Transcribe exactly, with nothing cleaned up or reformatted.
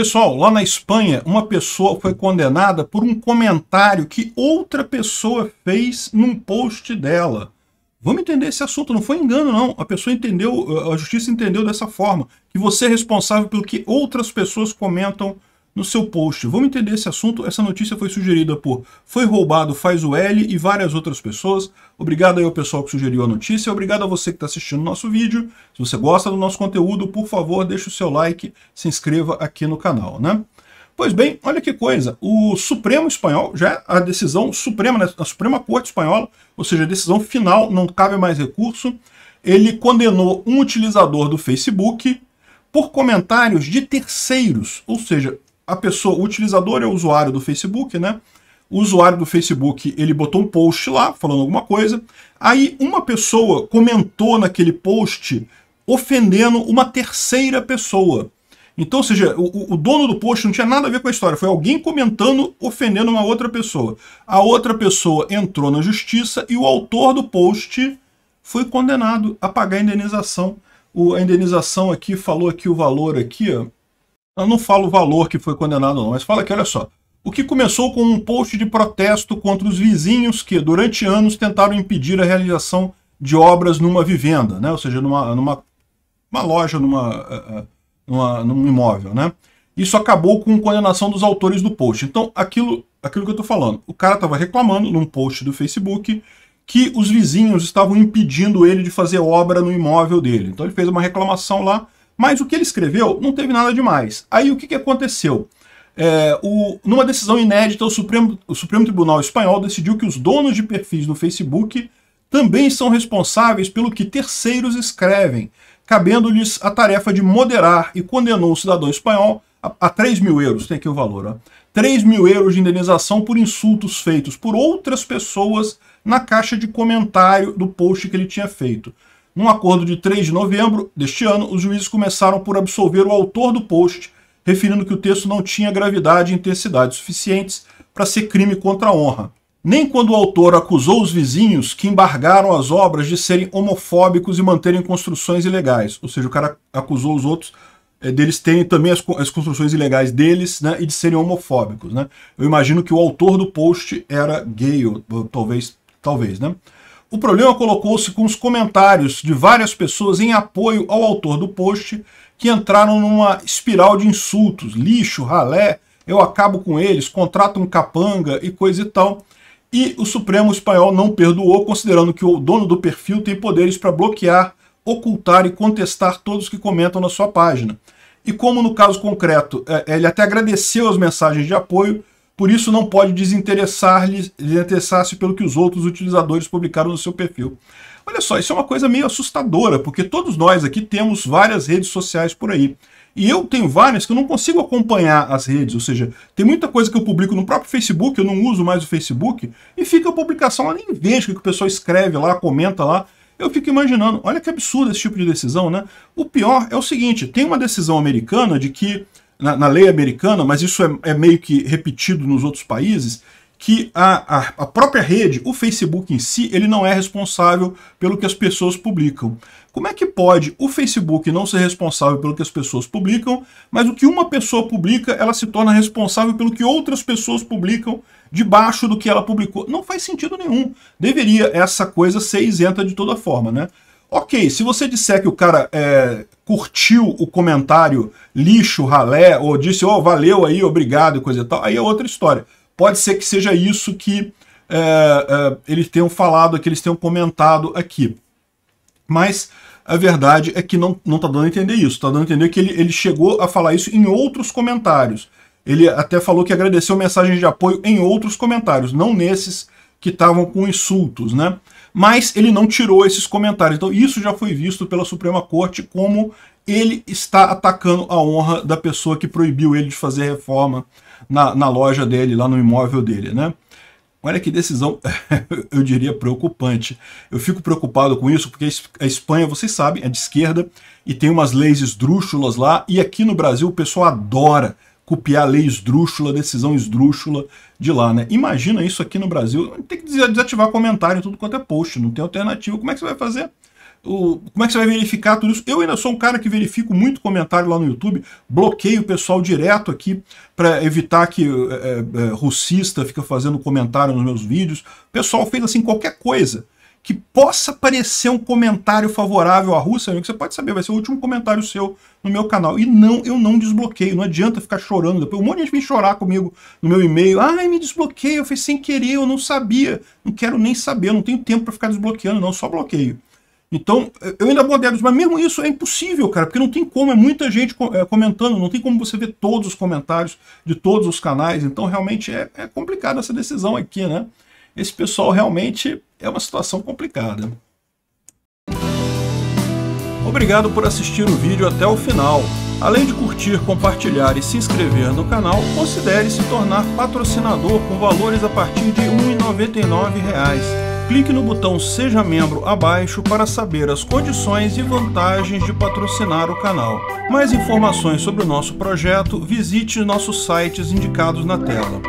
Pessoal, lá na Espanha, uma pessoa foi condenada por um comentário que outra pessoa fez num post dela. Vamos entender esse assunto, não foi engano não. A pessoa entendeu, a justiça entendeu dessa forma, que você é responsável pelo que outras pessoas comentam no seu post. Vamos entender esse assunto. Essa notícia foi sugerida por Foi Roubado Faz o L e várias outras pessoas. Obrigado aí ao pessoal que sugeriu a notícia. Obrigado a você que está assistindo o nosso vídeo. Se você gosta do nosso conteúdo, por favor, deixa o seu like, se inscreva aqui no canal, né? Pois bem, olha que coisa. O Supremo Espanhol, já é a decisão suprema, né? A Suprema Corte Espanhola, ou seja, a decisão final, não cabe mais recurso. Ele condenou um utilizador do Facebook por comentários de terceiros, ou seja, a pessoa, o utilizador é o usuário do Facebook, né? O usuário do Facebook, ele botou um post lá, falando alguma coisa. Aí uma pessoa comentou naquele post, ofendendo uma terceira pessoa. Então, ou seja, o, o dono do post não tinha nada a ver com a história. Foi alguém comentando, ofendendo uma outra pessoa. A outra pessoa entrou na justiça e o autor do post foi condenado a pagar a indenização. O, a indenização aqui, falou aqui o valor aqui, ó. Eu não falo o valor que foi condenado não, mas fala aqui, olha só. O que começou com um post de protesto contra os vizinhos que, durante anos, tentaram impedir a realização de obras numa vivenda, né? Ou seja, numa, numa uma loja, numa, numa, num imóvel, né? Isso acabou com condenação dos autores do post. Então, aquilo, aquilo que eu estou falando, o cara estava reclamando num post do Facebook que os vizinhos estavam impedindo ele de fazer obra no imóvel dele. Então ele fez uma reclamação lá, mas o que ele escreveu não teve nada demais. Aí o que, que aconteceu? É, o, numa decisão inédita, o Supremo, o Supremo Tribunal Espanhol decidiu que os donos de perfis no Facebook também são responsáveis pelo que terceiros escrevem, cabendo-lhes a tarefa de moderar, e condenou o cidadão espanhol a, a três mil euros, tem aqui o valor, ó, três mil euros de indenização por insultos feitos por outras pessoas na caixa de comentário do post que ele tinha feito. Num acordo de três de novembro deste ano, os juízes começaram por absolver o autor do post, referindo que o texto não tinha gravidade e intensidade suficientes para ser crime contra a honra. Nem quando o autor acusou os vizinhos que embargaram as obras de serem homofóbicos e manterem construções ilegais. Ou seja, o cara acusou os outros é, deles terem também as, as construções ilegais deles, né, e de serem homofóbicos, né? Eu imagino que o autor do post era gay, ou, ou, talvez, talvez, né? O problema colocou-se com os comentários de várias pessoas em apoio ao autor do post, que entraram numa espiral de insultos, lixo, ralé, eu acabo com eles, contrato um capanga e coisa e tal. E o Supremo Espanhol não perdoou, considerando que o dono do perfil tem poderes para bloquear, ocultar e contestar todos que comentam na sua página. E como no caso concreto, ele até agradeceu as mensagens de apoio, por isso não pode desinteressar-se pelo que os outros utilizadores publicaram no seu perfil. Olha só, isso é uma coisa meio assustadora, porque todos nós aqui temos várias redes sociais por aí. E eu tenho várias que eu não consigo acompanhar as redes, ou seja, tem muita coisa que eu publico no próprio Facebook, eu não uso mais o Facebook, e fica a publicação, eu nem vejo o que o pessoal escreve lá, comenta lá. Eu fico imaginando, olha que absurdo esse tipo de decisão, né? O pior é o seguinte, tem uma decisão americana de que, Na, na lei americana, mas isso é, é meio que repetido nos outros países, que a, a, a própria rede, o Facebook em si, ele não é responsável pelo que as pessoas publicam. Como é que pode o Facebook não ser responsável pelo que as pessoas publicam, mas o que uma pessoa publica, ela se torna responsável pelo que outras pessoas publicam debaixo do que ela publicou? Não faz sentido nenhum. Deveria essa coisa ser isenta de toda forma, né? Ok, se você disser que o cara é, curtiu o comentário lixo, ralé, ou disse, ó, oh, valeu aí, obrigado e coisa e tal, aí é outra história. Pode ser que seja isso que é, é, eles tenham falado aqui, eles tenham comentado aqui. Mas a verdade é que não está dando a entender isso. Está dando a entender que ele, ele chegou a falar isso em outros comentários. Ele até falou que agradeceu mensagens de apoio em outros comentários, não nesses que estavam com insultos, né? Mas ele não tirou esses comentários. Então isso já foi visto pela Suprema Corte como ele está atacando a honra da pessoa que proibiu ele de fazer reforma na, na loja dele, lá no imóvel dele, né? Olha que decisão, eu diria, preocupante. Eu fico preocupado com isso porque a Espanha, vocês sabem, é de esquerda e tem umas leis esdrúxulas lá, e aqui no Brasil o pessoal adora copiar a lei esdrúxula, decisão esdrúxula de lá, né? Imagina isso aqui no Brasil, tem que desativar comentário em tudo quanto é post, não tem alternativa. Como é que você vai fazer? o, como é que você vai verificar tudo isso? Eu ainda sou um cara que verifico muito comentário lá no YouTube, bloqueio o pessoal direto aqui para evitar que é, é, russista fica fazendo comentário nos meus vídeos. O pessoal fez assim qualquer coisa que possa parecer um comentário favorável à Rússia, que você pode saber, vai ser o último comentário seu no meu canal. E não, eu não desbloqueio, não adianta ficar chorando. Depois um monte de gente vem chorar comigo no meu e-mail. Ai, me desbloqueio, eu fiz sem querer, eu não sabia. Não quero nem saber, eu não tenho tempo para ficar desbloqueando, não, só bloqueio. Então, eu ainda modero, mas mesmo isso é impossível, cara, porque não tem como, é muita gente comentando, não tem como você ver todos os comentários de todos os canais. Então, realmente, é, é complicado essa decisão aqui, né? Esse pessoal realmente é uma situação complicada. Obrigado por assistir o vídeo até o final. Além de curtir, compartilhar e se inscrever no canal, considere se tornar patrocinador com valores a partir de um real e noventa e nove centavos. Clique no botão Seja Membro abaixo para saber as condições e vantagens de patrocinar o canal. Mais informações sobre o nosso projeto, visite nossos sites indicados na tela.